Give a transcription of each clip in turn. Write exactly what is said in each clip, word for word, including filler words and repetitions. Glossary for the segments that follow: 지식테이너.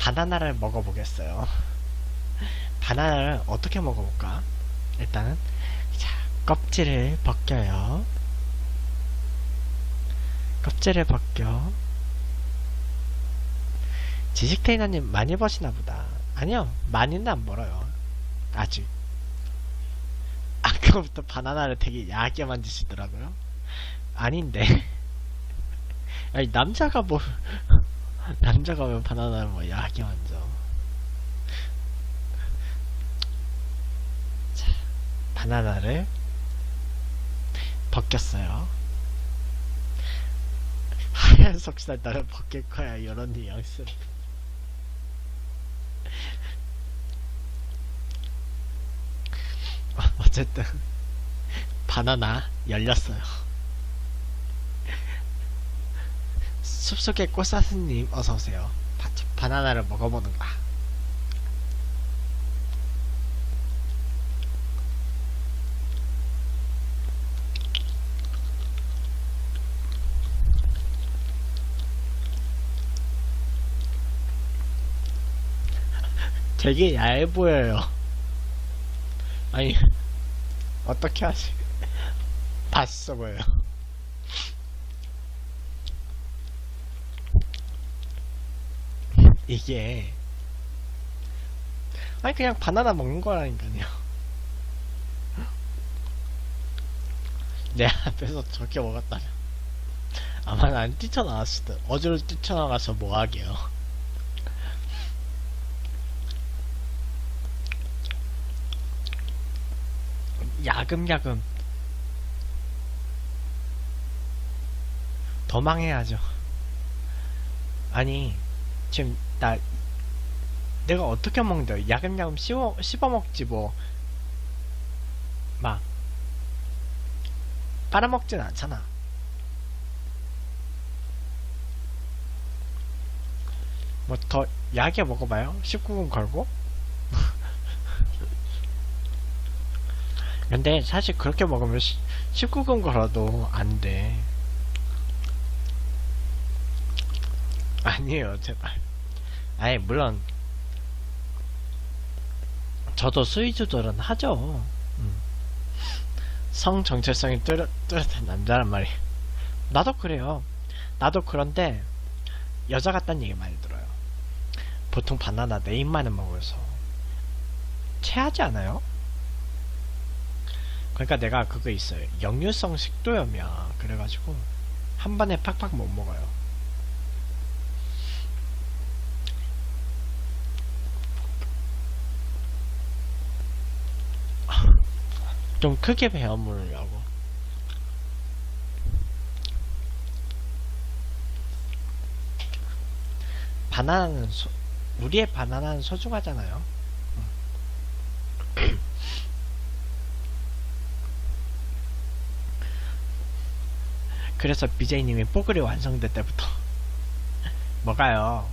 바나나를 먹어보겠어요. 바나나를 어떻게 먹어볼까? 일단은 자, 껍질을 벗겨요. 껍질을 벗겨. 지식테이너님 많이 버시나 보다. 아니요, 많이는 안 벌어요 아직. 아까부터 바나나를 되게 야하게 만지시더라고요. 아닌데. 아니 남자가 뭐 남자가 왜 바나나를 뭐 야하게 만져. 자, 바나나를 벗겼어요. 하얀 속살 나를 벗길 거야, 이런 뉘앙스. 어쨌든 바나나 열렸어요. 숲속의 꽃사슴님 어서오세요. 바나나를 먹어보는가. 되게 야해 보여요. 아니 어떻게 하지? 맛있어 보여요. 이게 아니 그냥 바나나 먹는 거라니까요. 내 앞에서 저렇게 먹었다면 아마 난 뛰쳐나갔을 듯. 어디로 뛰쳐나가서 뭐 하게요. 야금야금 도망해야죠. 아니 지금 나 내가 어떻게 먹는데 야금야금 씹어, 씹어먹지 뭐 막 빨아먹진 않잖아. 뭐 더 야하게 먹어봐요. 십구 금 걸고. 근데 사실 그렇게 먹으면 십구 금 걸어도 안 돼. 아니에요, 제발. 아니, 물론 저도 수위 조절은 하죠. 음. 성 정체성이 뚜렷, 뚜렷한 남자란 말이에요. 나도 그래요. 나도 그런데 여자 같다는 얘기 많이 들어요. 보통 바나나 내 입만은 먹어서 체하지 않아요? 그러니까 내가 그거 있어요. 역류성 식도염이야. 그래가지고 한 번에 팍팍 못 먹어요. 좀 크게 베어 물으려고. 바나나는 소, 우리의 바나나는 소중하잖아요. 그래서 비제이님이 뽀글이 완성될 때부터 먹어요.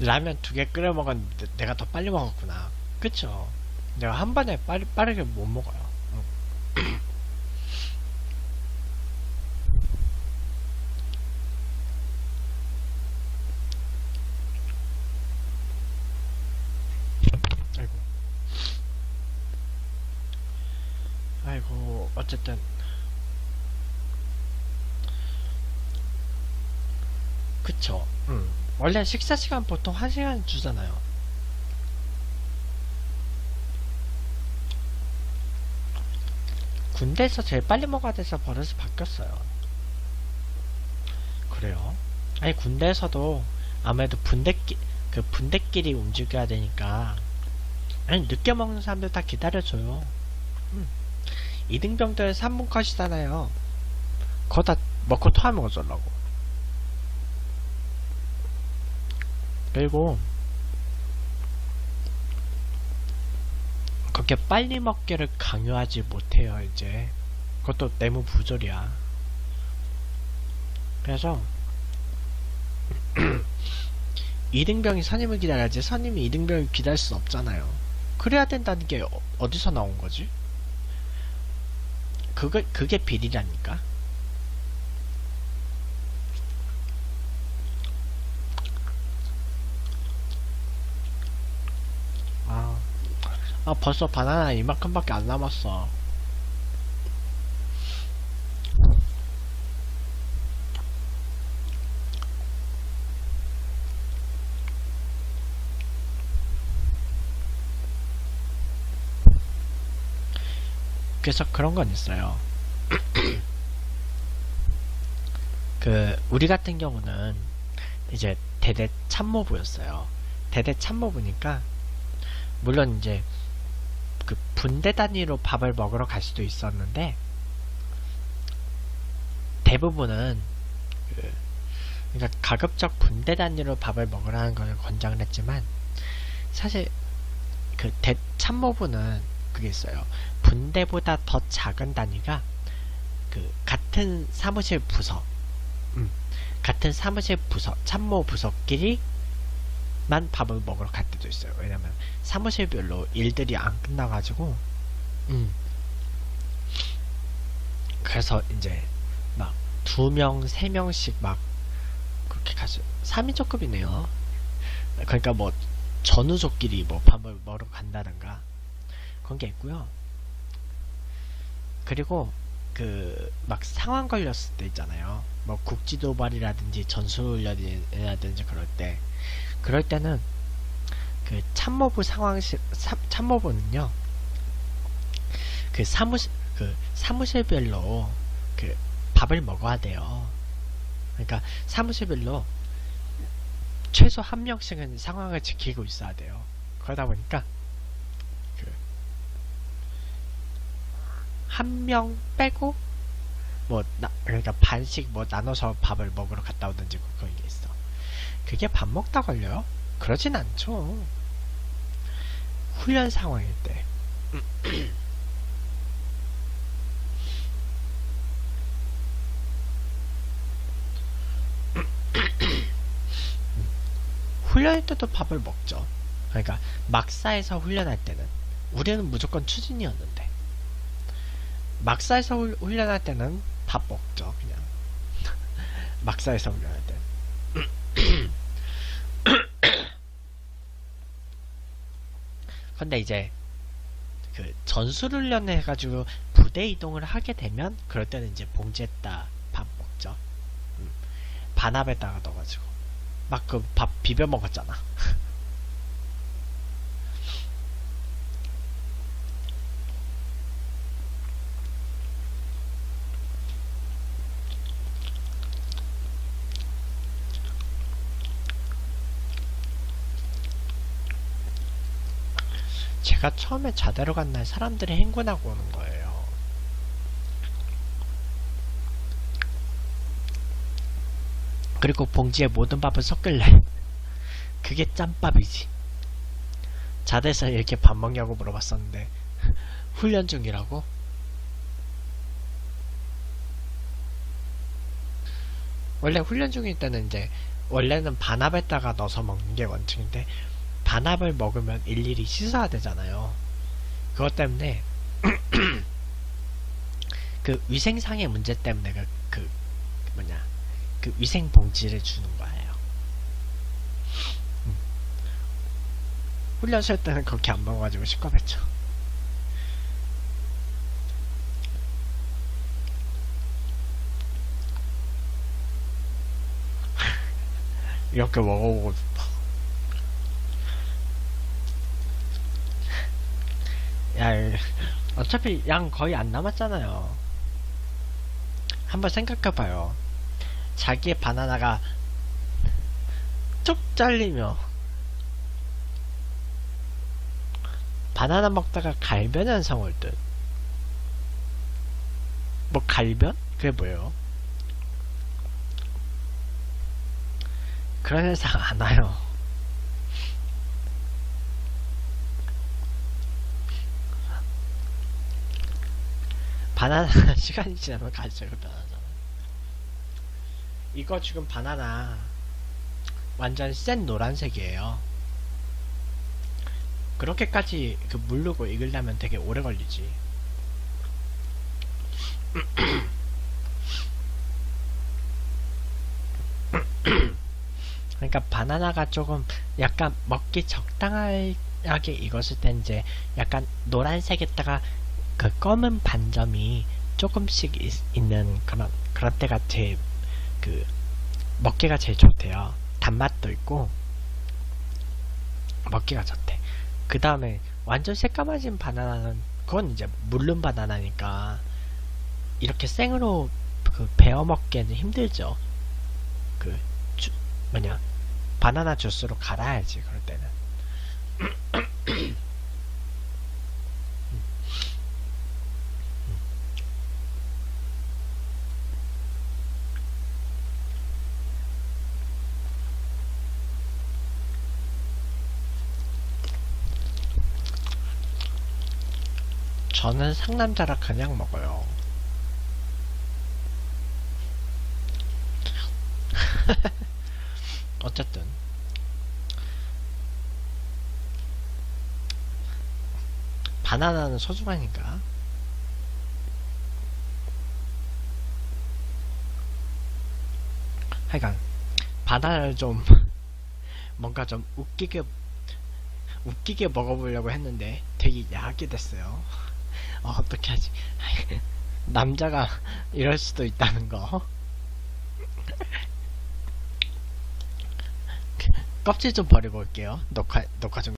라면 두 개 끓여 먹었는데 내가 더 빨리 먹었구나. 그쵸? 내가 한 번에 빠르, 빠르게 못 먹어요. 응. 아이고, 어쨌든 그쵸. 음. 원래 식사시간 보통 한 시간 주잖아요. 군대에서 제일 빨리 먹어야 돼서 버릇이 바뀌었어요. 그래요? 아니 군대에서도 아무래도 분대끼, 그 분대끼리 움직여야 되니까. 아니 늦게 먹는 사람들 다 기다려줘요. 음. 이등병들 삼 분 컷이잖아요. 그거 다 먹고 토하면 어쩌려고. 그리고 그렇게 빨리 먹기를 강요하지 못해요. 이제 그것도 내무부조리야. 그래서 이등병이 선임을 기다려야지 선임이 이등병을 기다릴 수 없잖아요. 그래야 된다는 게 어디서 나온 거지? 그게, 그게 비리라니까? 아, 아 벌써 바나나 이만큼밖에 안 남았어. 그래서 그런 건 있어요. 그 우리 같은 경우는 이제 대대 참모부였어요. 대대 참모부니까 물론 이제 그 분대 단위로 밥을 먹으러 갈 수도 있었는데 대부분은 그 그러니까 가급적 분대 단위로 밥을 먹으라는 걸 권장을 했지만 사실 그 대 참모부는 그게 있어요. 분대보다 더 작은 단위가 그 같은 사무실 부서, 음, 같은 사무실 부서, 참모 부서끼리만 밥을 먹으러 갈 때도 있어요. 왜냐면 사무실별로 일들이 안 끝나가지고, 음, 그래서 이제 막 두 명, 세 명씩 막 그렇게 가서 삼인조급이네요. 그러니까 뭐 전우조끼리 뭐 밥을 먹으러 간다든가. 그런 게 있고요. 그리고 그 막 상황 걸렸을 때 있잖아요. 뭐 국지 도발이라든지 전술이라든지 그럴 때, 그럴 때는 그 참모부 상황실 사, 참모부는요. 그 사무실 그 사무실별로 그 밥을 먹어야 돼요. 그러니까 사무실별로 최소 한 명씩은 상황을 지키고 있어야 돼요. 그러다 보니까. 한 명 빼고 뭐 나, 그러니까 반씩 뭐 나눠서 밥을 먹으러 갔다 오든지 그런 게 있어. 그게 밥 먹다 걸려요? 그러진 않죠. 훈련 상황일 때. 훈련일 때도 밥을 먹죠. 그러니까 막사에서 훈련할 때는 우리는 무조건 추진이었는데. 막사에서 훈련할 때는 밥 먹죠, 그냥. 막사에서 훈련할 때는. 근데 이제, 그, 전술훈련 해가지고 부대 이동을 하게 되면, 그럴 때는 이제 봉지에다 밥 먹죠. 음. 반합에다가 넣어가지고. 막 그 밥 비벼 먹었잖아. 제가 처음에 자대로 간 날 사람들이 행군하고 오는 거예요. 그리고 봉지에 모든 밥을 섞길래 그게 짬밥이지. 자대에서 이렇게 밥 먹냐고 물어봤었는데 훈련 중이라고? 원래 훈련 중일 때는 이제 원래는 반합에다가 넣어서 먹는 게 원칙인데 반합을 먹으면 일일이 씻어야 되잖아요. 그것 때문에 그 위생상의 문제 때문에 그, 그 뭐냐 그 위생 봉지를 주는 거예요. 음. 훈련 쉴 때는 그렇게 안 먹어가지고 시끄럽죠. 이렇게 먹어보고 야, 어차피 양 거의 안 남았잖아요. 한번 생각해봐요. 자기의 바나나가 쭉 잘리며 바나나 먹다가 갈변 현상 올 듯. 뭐 갈변? 그게 뭐예요? 그런 현상 안 와요. 바나나 시간이 지나면 갈색으로 변하잖아. 이거 지금 바나나 완전 센 노란색이에요. 그렇게까지 그 물르고 익으려면 되게 오래 걸리지. 그러니까 바나나가 조금 약간 먹기 적당하게 익었을 때 이제 약간 노란색에다가 그 검은 반점이 조금씩 있, 있는 그런 그런 때가 제일 그 먹기가 제일 좋대요. 단맛도 있고 먹기가 좋대. 그 다음에 완전 새까마진 바나나는 그건 이제 물른 바나나니까 이렇게 생으로 그 베어 먹기에는 힘들죠. 그 주, 뭐냐 바나나 주스로 갈아야지 그럴 때는. 저는 상남자라 그냥 먹어요. 어쨌든 바나나는 소중하니까. 하여간 바나나를 좀 뭔가 좀 웃기게 웃기게 먹어보려고 했는데 되게 야하게 됐어요. 어, 어떻게 하지? 남자가 이럴 수도 있다는 거. 껍질 좀 버리고 올게요. 녹화, 녹화 좀.